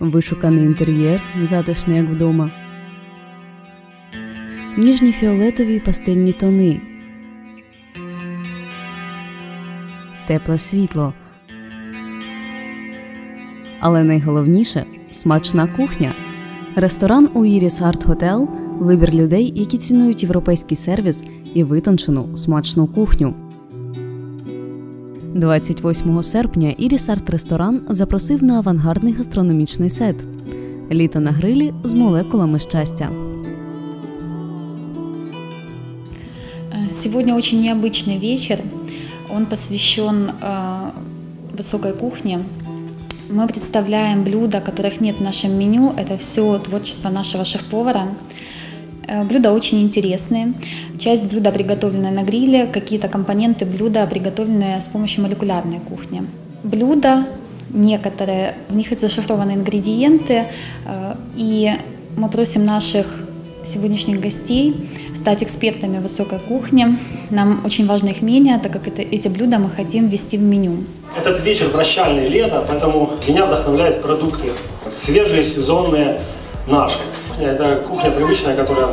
вишуканий інтер'єр, затишний як вдома, ніжні фіолетові і пастельні тони, тепле світло, але найголовніше – смачна кухня. Ресторан у Iris Art Hotel – вибір людей, які цінують європейський сервіс і витончену смачну кухню. 28 серпня Iris Art ресторан запросив на авангардний гастрономічний сет «Літо на грилі з молекулами щастя». Сегодня очень необычный вечер. Он посвящен высокой кухне. Мы представляем блюда, которых нет в нашем меню. Это все творчество нашего шеф-повара. Блюда очень интересные. Часть блюда приготовленная на гриле, какие-то компоненты блюда приготовленные с помощью молекулярной кухни. Блюда некоторые, в них зашифрованы ингредиенты. И мы просим наших сегодняшних гостей стать экспертами высокой кухни. Нам очень важно их мнение, так как эти блюда мы хотим ввести в меню. Этот вечер прощальное лето, поэтому меня вдохновляют продукты свежие, сезонные, наши. Это кухня привычная, которую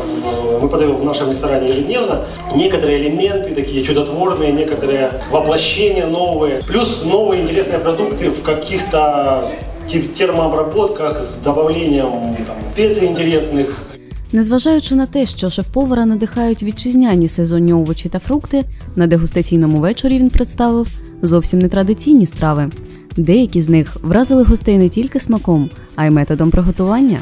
мы подаем в нашем ресторане ежедневно. Некоторые элементы такие чудотворные, некоторые воплощения новые, плюс новые интересные продукты в каких-то термообработках с добавлением специй интересных. Незважаючи на те, що шеф-повара надихають вітчизняні сезонні овочі та фрукти, на дегустаційному вечорі він представив зовсім нетрадиційні страви. Деякі з них вразили гостей не тільки смаком, а й методом приготування.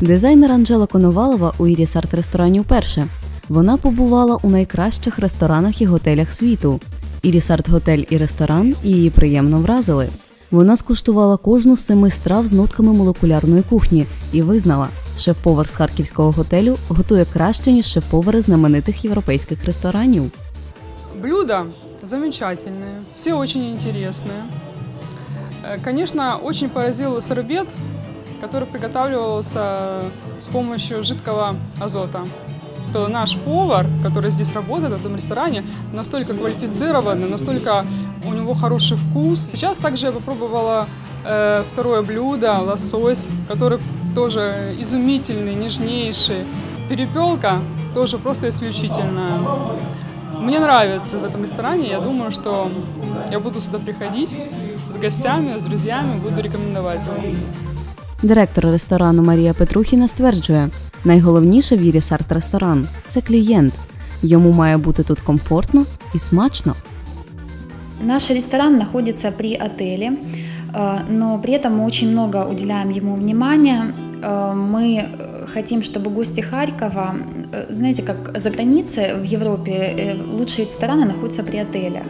Дизайнер Анжела Конovalova у Iris Art ресторані вперше. Вона побувала у найкращих ресторанах і готелях світу. Iris Art Hotel і ресторан її приємно вразили. Вона скуштувала кожну з 7 страв з нотками молекулярної кухні і визнала, шеф-повар з харківського готелю готує краще, ніж шеф-повари знаменитих європейських ресторанів. Блюда замечательні, всі дуже цікаві. Звісно, дуже поразив сорбет, который приготавливался с помощью жидкого азота. То наш повар, который здесь работает в этом ресторане, настолько квалифицированный, настолько у него хороший вкус. Сейчас также я попробовала второе блюдо, лосось, который тоже изумительный, нежнейший. Перепелка тоже просто исключительная. Мне нравится в этом ресторане, я думаю, что я буду сюда приходить с гостями, с друзьями, буду рекомендовать его. Директор ресторану Марія Петрухіна стверджує, найголовніше в Iris Art ресторан – це клієнт. Йому має бути тут комфортно і смачно. Наш ресторан знаходиться при отелі, але при цьому дуже багато уделяємо йому уваги. Ми хотим, чтобы гости Харькова, знаете, как за границей в Европе лучшие рестораны находятся при отелях.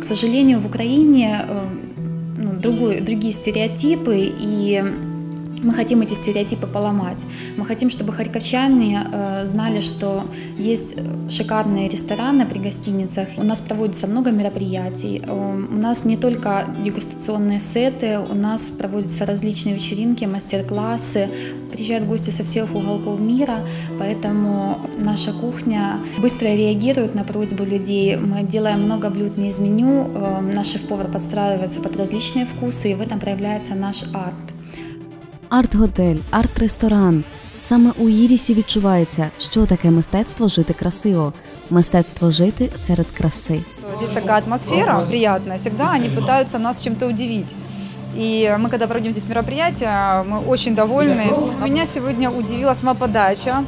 К сожалению, в Украине другие стереотипы, и мы хотим эти стереотипы поломать. Мы хотим, чтобы харьковчане знали, что есть шикарные рестораны при гостиницах. У нас проводится много мероприятий, у нас не только дегустационные сеты, у нас проводятся различные вечеринки, мастер-классы. Приезжают гости со всех уголков мира, поэтому наша кухня быстро реагирует на просьбу людей. Мы делаем много блюд не из меню, наш шеф-повар подстраивается под различные вкусы, и в этом проявляется наш арт. Арт-готель, арт-ресторан. Саме у Ірісі відчувається, що таке мистецтво жити красиво. Мистецтво жити серед краси. Тут така атмосфера приємна, завжди вони намагаються нас чимось удивити. И мы, когда проводим здесь мероприятия, мы очень довольны. Меня сегодня удивила сама подача,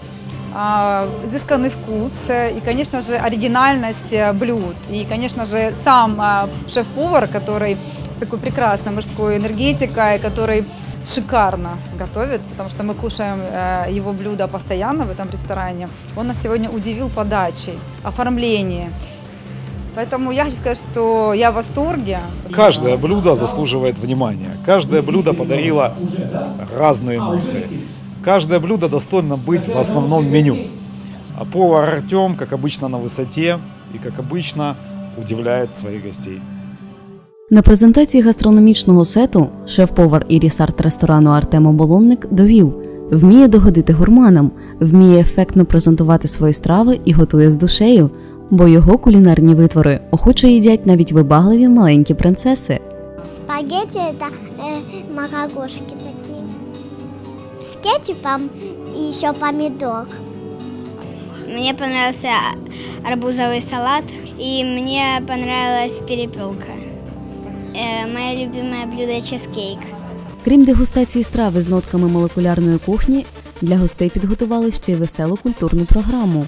изысканный вкус и, конечно же, оригинальность блюд. И, конечно же, сам шеф-повар, который с такой прекрасной мужской энергетикой, который шикарно готовит, потому что мы кушаем его блюда постоянно в этом ресторане. Он нас сегодня удивил подачей, оформлением. Поэтому я хочу сказать, что я в восторге. Каждое блюдо заслуживает внимания. Каждое блюдо подарило разные эмоции. Каждое блюдо достойно быть в основном меню. А повар Артем, как обычно, на высоте и, как обычно, удивляет своих гостей. На презентації гастрономічного сету шеф-повар Iris Art ресторану Артем Оболовник довів: вміє догодити гурманам, вміє ефектно презентувати свої страви і готує з душею, бо його кулінарні витвори охоче їдять навіть вибагливі маленькі принцеси. Спагетті – це макарошки такі з кетчупом і ще помідор. Мені подобався арбузовий салат і мені подобалась перепілка. Моє улюблене блюдо – чизкейк. Крім дегустації страви з нотками молекулярної кухні, для гостей підготували ще й веселу культурну програму.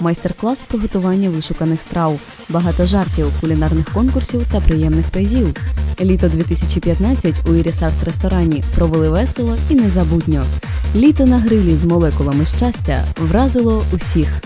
Майстер-клас з приготування вишуканих страв, багато жартів, кулінарних конкурсів та приємних призів. Літо 2015 у Iris Art ресторані провели весело і незабутньо. Літо на грилі з молекулами щастя вразило усіх.